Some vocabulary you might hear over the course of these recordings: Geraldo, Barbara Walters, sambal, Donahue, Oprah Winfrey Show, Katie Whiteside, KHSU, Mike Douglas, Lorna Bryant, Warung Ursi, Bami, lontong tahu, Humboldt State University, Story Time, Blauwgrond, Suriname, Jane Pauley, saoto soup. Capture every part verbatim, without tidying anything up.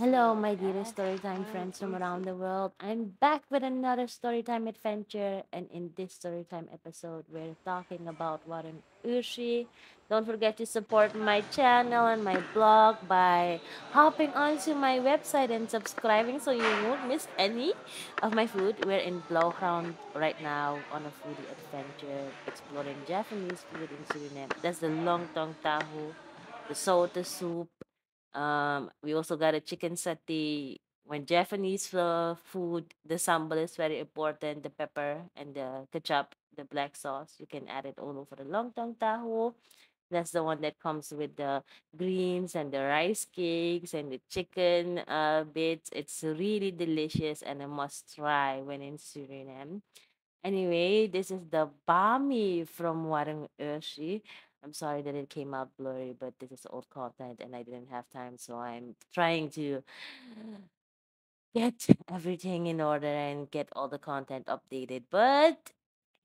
Hello, my dearest storytime friends from around the world. I'm back with another storytime adventure, and in this storytime episode, we're talking about Warung Ursi. Don't forget to support my channel and my blog by hopping onto my website and subscribing so you won't miss any of my food. We're in Blauwgrond right now on a foodie adventure, exploring Japanese food in Suriname. That's the lontong tahu, the saoto soup. Um, we also got a chicken satay. When Japanese uh, food, the sambal is very important, the pepper and the ketchup, the black sauce. You can add it all over the lontong tahu. That's the one that comes with the greens and the rice cakes and the chicken uh, bits. It's really delicious and a must try when in Suriname. Anyway, this is the Bami from Warung Ursi. I'm sorry that it came out blurry, but this is old content and I didn't have time, so I'm trying to get everything in order and get all the content updated. But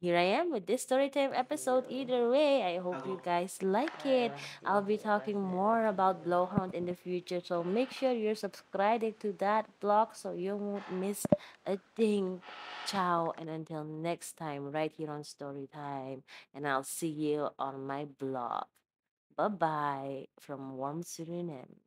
here I am with this storytime episode. Either way, I hope you guys like it. I'll be talking more about Blauwgrond in the future, so make sure you're subscribing to that blog so you won't miss a thing. Ciao, and until next time, right here on Storytime, and I'll see you on my blog. Bye-bye from warm Suriname.